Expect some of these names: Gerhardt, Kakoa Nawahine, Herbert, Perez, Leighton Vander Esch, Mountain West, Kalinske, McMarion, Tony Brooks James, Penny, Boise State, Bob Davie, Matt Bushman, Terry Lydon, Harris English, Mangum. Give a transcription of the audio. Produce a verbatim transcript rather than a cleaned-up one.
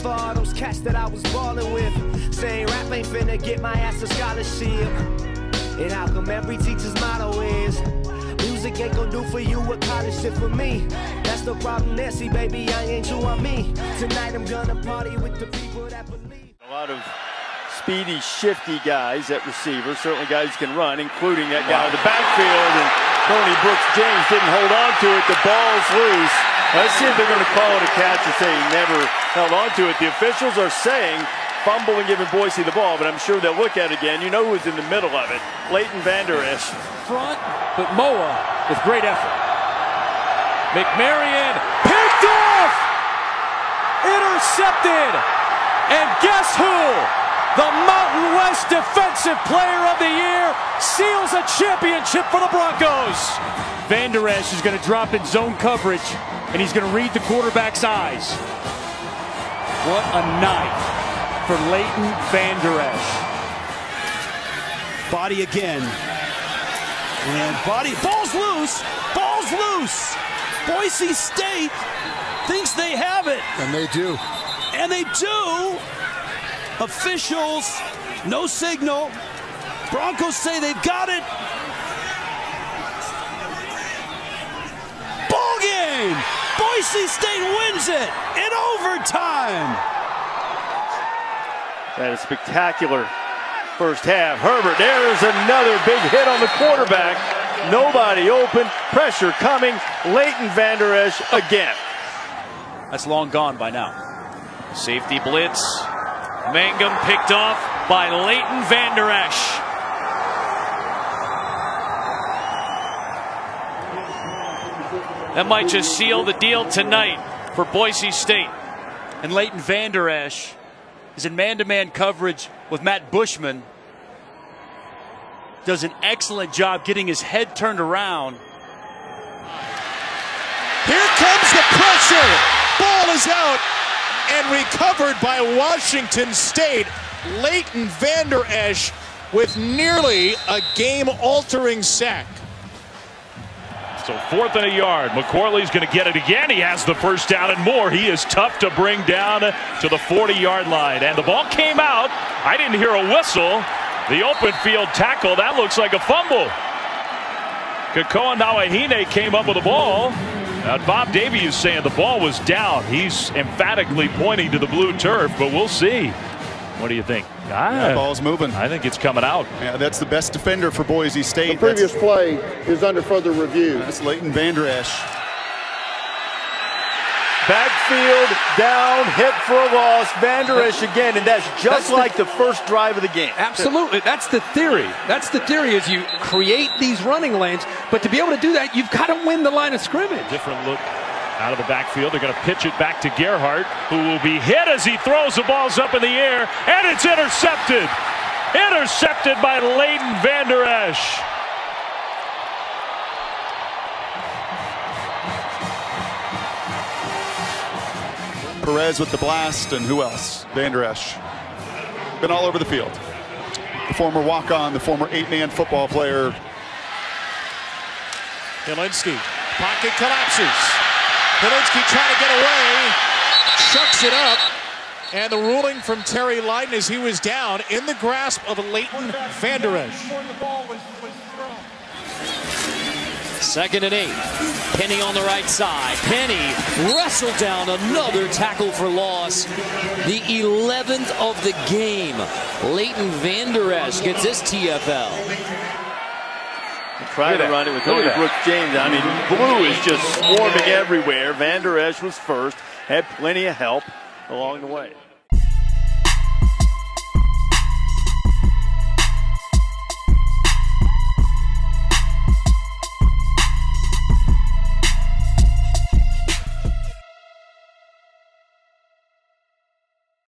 for all those cats that I was ballin' with, saying rap ain't finna get my ass a scholarship. And how come every teacher's motto is, music ain't gon' do for you what college did for me? That's the problem, Nancy, baby, I ain't you, I'm me. Tonight I'm gonna party with the people that believe. A lot of speedy, shifty guys at receiver, certainly guys can run, including that guy in the backfield, and Tony Brooks James didn't hold on to it, the ball's loose. Let's see if they're going to call it a catch and say he never held on to it. The officials are saying fumble and giving Boise the ball, but I'm sure they'll look at it again. You know who's in the middle of it, Leighton Vander Esch. Front, but Moa with great effort. McMarion picked off! Intercepted! And guess who? The Mountain West Defensive Player of the Year seals a championship for the Broncos. Vander Esch is going to drop in zone coverage, and he's going to read the quarterback's eyes. What a night for Leighton Vander Esch. Body again. And body. Ball's loose. Ball's loose. Boise State thinks they have it. And they do. And they do. Officials, no signal. Broncos say they've got it. Ball game! Boise State wins it in overtime. That is spectacular first half. Herbert, there's another big hit on the quarterback. Nobody open, pressure coming. Leighton Vander Esch again. That's long gone by now. Safety blitz. Mangum picked off by Leighton Vander Esch. That might just seal the deal tonight for Boise State. And Leighton Vander Esch is in man-to-man coverage with Matt Bushman. Does an excellent job getting his head turned around. Here comes the pressure. Ball is out. And recovered by Washington State. Leighton Vander Esch with nearly a game-altering sack. So fourth and a yard. McCorley's going to get it again. He has the first down and more. He is tough to bring down to the forty-yard line. And the ball came out. I didn't hear a whistle. The open field tackle, that looks like a fumble. Kakoa Nawahine came up with the ball. Now, Bob Davie is saying the ball was down. He's emphatically pointing to the blue turf, but we'll see. What do you think? Ah, yeah, the ball's moving. I think it's coming out. Yeah, that's the best defender for Boise State. The previous that's, play is under further review. That's Leighton Vander Esch. Backfield down, hit for a loss. Vander Esch again, and that's just that's like the, the first drive of the game. Absolutely. That's the theory. That's the theory is you create these running lanes, but to be able to do that, you've got to win the line of scrimmage. Different look out of the backfield. They're going to pitch it back to Gerhardt, who will be hit as he throws the balls up in the air, and it's intercepted. Intercepted by Leighton Vander Esch. Perez with the blast, and who else? Vander Esch. Been all over the field. The former walk-on, the former eight-man football player. Kalinske, pocket collapses. Kalinske trying to get away, shucks it up, and the ruling from Terry Lydon is he was down in the grasp of Leighton Vander Esch. Second and eight. Penny on the right side. Penny wrestled down another tackle for loss. The eleventh of the game. Leighton Vander Esch gets his T F L. Trying to run it with Tony Brooks James. I mean, blue is just swarming everywhere. Vander Esch was first. Had plenty of help along the way.